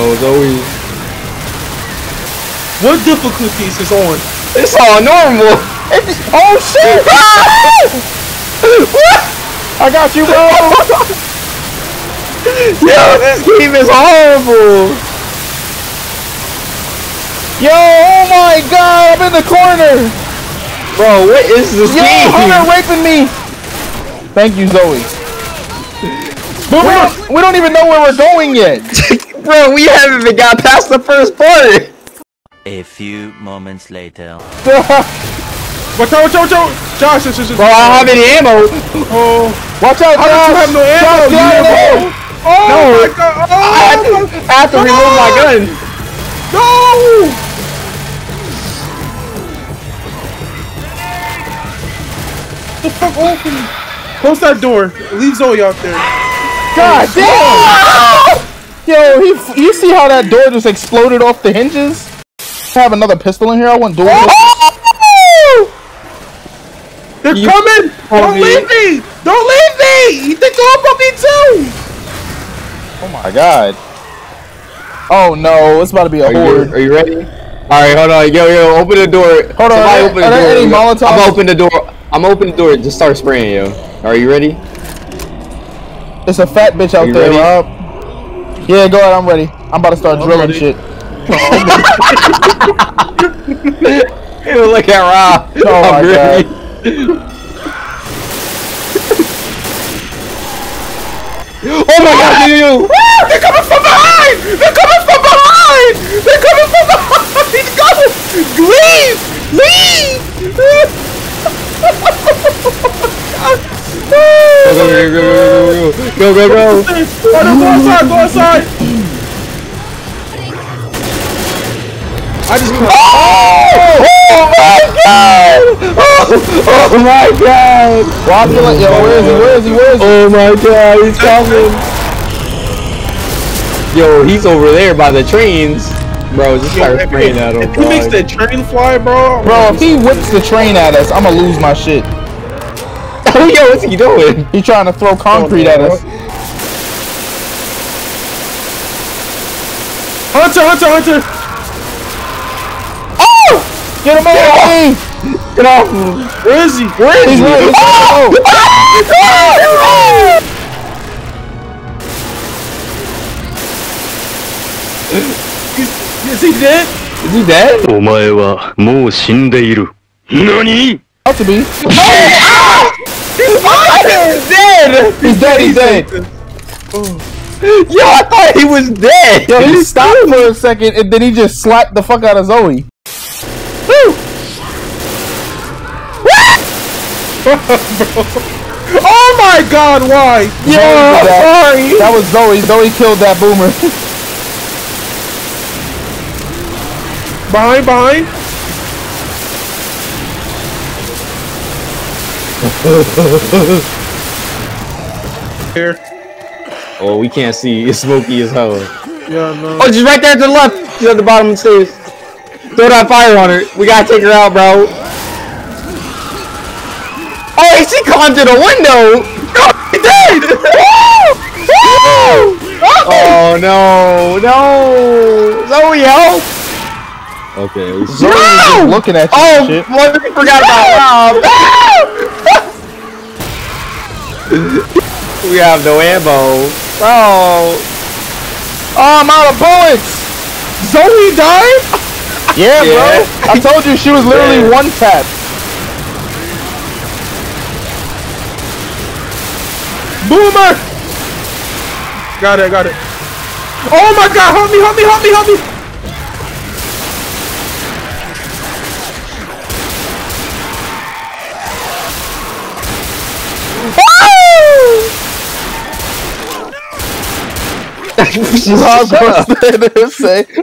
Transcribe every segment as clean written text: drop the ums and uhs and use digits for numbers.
know, it's always... What difficulties is on? It's all normal! It's... Oh shit! What? I got you, bro! Yo, this game is horrible! Yo, oh my god, I'm in the corner! Bro, what is this game? Yo, Hunter raping me! Thank you, Zoe. But we don't even know where we're going yet! Bro, we haven't even got past the first part! A few moments later. Watch out, watch out, watch out! Josh, this is... Bro, I don't have any ammo! Oh. Watch out, Josh! How do you have no ammo? Josh, you have ammo? Oh, no. My god! Oh, I have to reload my gun! No! Get the fuck off me! Close that door. Leave Zoe out there. God damn! Yo, you see how that door just exploded off the hinges? I have another pistol in here. I want dual. They're coming! Don't leave me! Don't leave me! They go up on me too! Oh my god. Oh no, it's about to be a horde. Are you ready? Alright, hold on. Yo, open the door. Hold on. Somebody open the door. Any Molotovs? I'm open the door. I'm open the door. Just start spraying, yo. Are you ready? There's a fat bitch out there, Rob. Yeah, go ahead. I'm ready. I'm about to start drilling shit. Look at Rob. Oh my god. Oh my god, you! They're coming from behind! They're coming from behind! They're coming from behind! Go! Leave! Leave! Go, go, go, go, go, go, go, go, go, go outside! I just oh my god! Rob, you're like, yo, where is he? Where is he? Where is he? Oh my god, he's coming! Yo, he's over there by the trains, bro. Just start spraying at him. If he makes the train fly, bro. Bro, if he whips the train at us, I'ma lose my shit. Yo, what's he doing? He's trying to throw concrete at us. Hunter, Hunter, Hunter! Get him off! Get off! Where is he? Where is he? Oh! Is he dead? Is he dead? Omae wa mou shindeiru. Nani? Ought to be. He's dead! He's dead! He's dead! Oh. Yo, I thought he was dead. Yo, he stopped for a second and then he just slapped the fuck out of Zoe. Oh my god, why? Yo, yeah, sorry. That was Zoe. Zoe killed that boomer. Behind, behind. Here. Oh, we can't see. It's smoky as hell. Yeah, no. Oh, she's right there to the left. She's at the bottom of the stairs. Throw that fire on her. We gotta take her out, bro. Oh, she climbed to the window! No, she did! Oh no, no! Zoe, help! Okay, Zoe was just looking at you. Oh, shit. Well, I forgot about Rob. We have no ammo. Bro. Oh, I'm out of bullets! Zoe died? Yeah, bro. I told you she was literally one tap. Boomer! Got it, got it. Oh my god, help me, help me, help me, help me!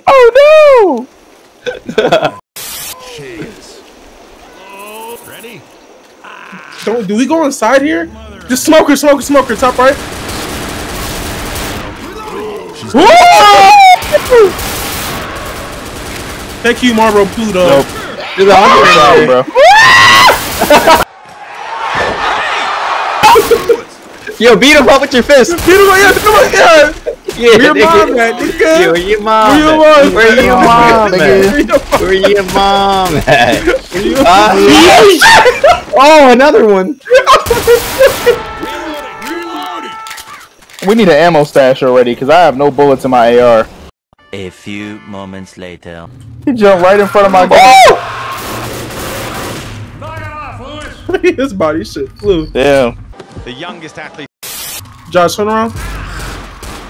Oh no! Ready? Do we go inside here? Just smoker, smoker, smoker, top right. Thank you, MarblePluto. Nope. There's a hunter in there, bro. Yo, beat him up with your fist. Beat him up, yeah, come on, yeah. Where your mom at, nigga? Where your mom at? Where your mom at? Where your mom at? Oh, another one! We need an ammo stash already, because I have no bullets in my AR. A few moments later. He jumped right in front of my gun. His body shit flew. Damn. The youngest athlete. Josh, turn around.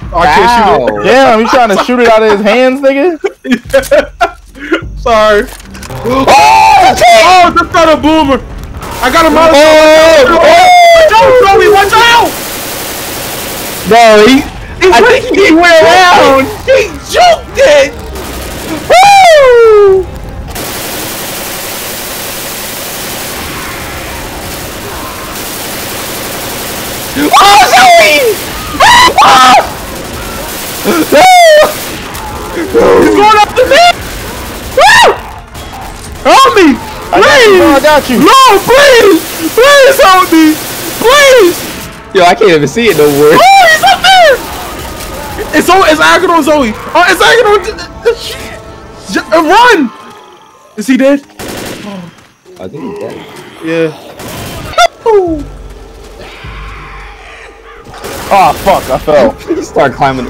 Oh, I can't shoot it. Damn, you trying to shoot it out of his hands, nigga? Yeah. Sorry. Oh! Oh, just got a boomer. I got him out of Don't throw me, watch out! Bro, I think he went around. He juked it. Woo! Oh, Zoe! He's going up the net! Woo! Help me! Please! I got you. No, please! Please help me! Please! Yo, I can't even see it no more. Oh, he's up there! It's Aggron Zoe! Oh, it's Aggron! Run! Is he dead? Oh. I think he's dead. Yeah. No. Oh, fuck, I fell. He started climbing.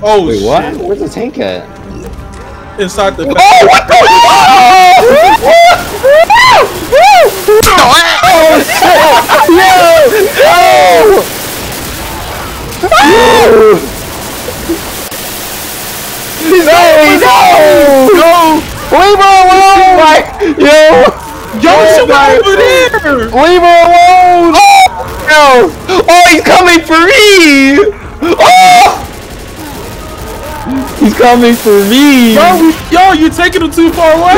Oh, wait, what? Shit. Where's the tank at? Inside the. Oh, what the? Oh, oh shit! No! No! No! Leave her alone! Yo! Somebody over there! Leave her alone! Oh! No! Oh, he's coming for me! Oh! He's coming for me! Bro, yo, you're taking him too far away!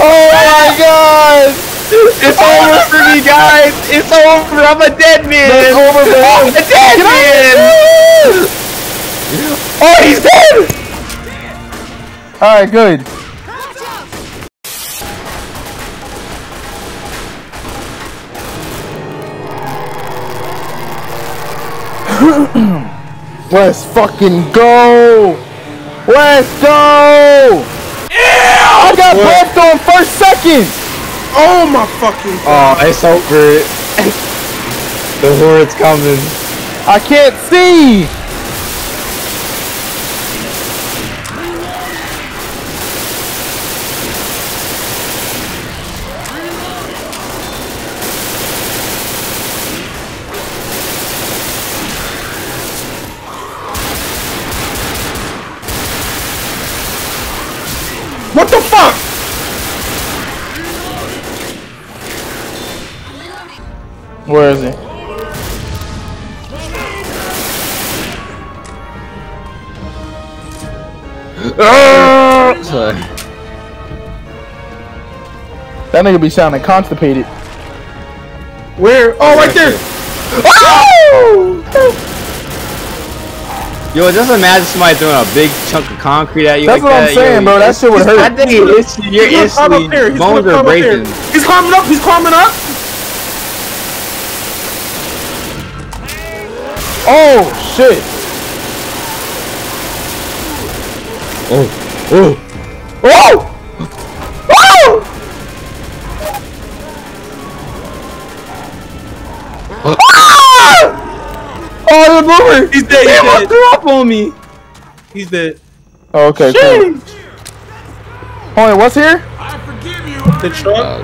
Oh my god! It's over for me, guys. It's over. I'm a dead man. It's over, man. I'm a dead man. Oh, he's dead. All right, good. Let's fucking go. Let's go. Ew, I got bumped on first second. Oh my fucking god. Oh, it's over it. The horde's coming. I can't see! What the fuck? Where is he? Sorry. That nigga be sounding constipated. Where? Oh, right there! Oh! Yo, just imagine somebody throwing a big chunk of concrete at you. That's like what I'm saying, bro. That shit would hurt. I think you're instantly bones are breaking. He's climbing up. He's climbing up. Oh shit! Oh! Oh! Oh! Oh! Ah! Oh, the boomer! He's dead! He almost threw up on me! He's dead. Oh, okay. Cool. Oh, what's here? I forgive you. The truck.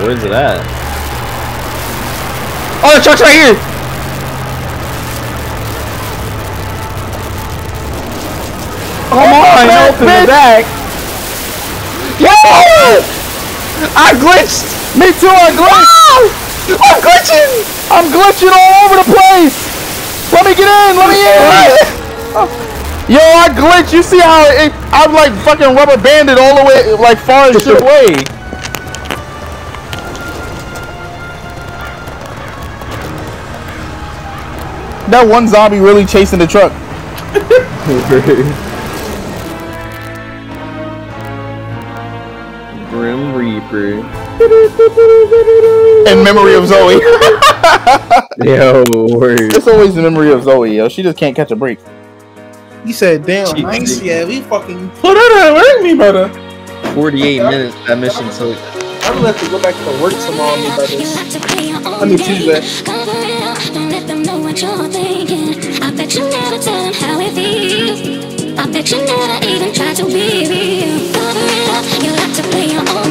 Where's it at? Oh, the truck's right here. Come on, help in the back. Yes! I glitched. Me too, I glitched. I'm glitching. I'm glitching all over the place. Let me get in. Let me in. Yo, I glitched. You see how I'm like fucking rubber banded all the way, like far as shit away. That one zombie really chasing the truck. In memory of Zoe. Yo, word. It's always the memory of Zoe, yo. She just can't catch a break. You said, damn, Jeez, nice. Yeah, we fucking put her on me, brother. 48 minutes that mission took. I'm gonna have to go back to work tomorrow, me, brother. I mean, Tuesday. Don't let them know what you're thinking. I bet you never tell them how it feels. I bet you never even try to be real. Cover it up, you like to play your own.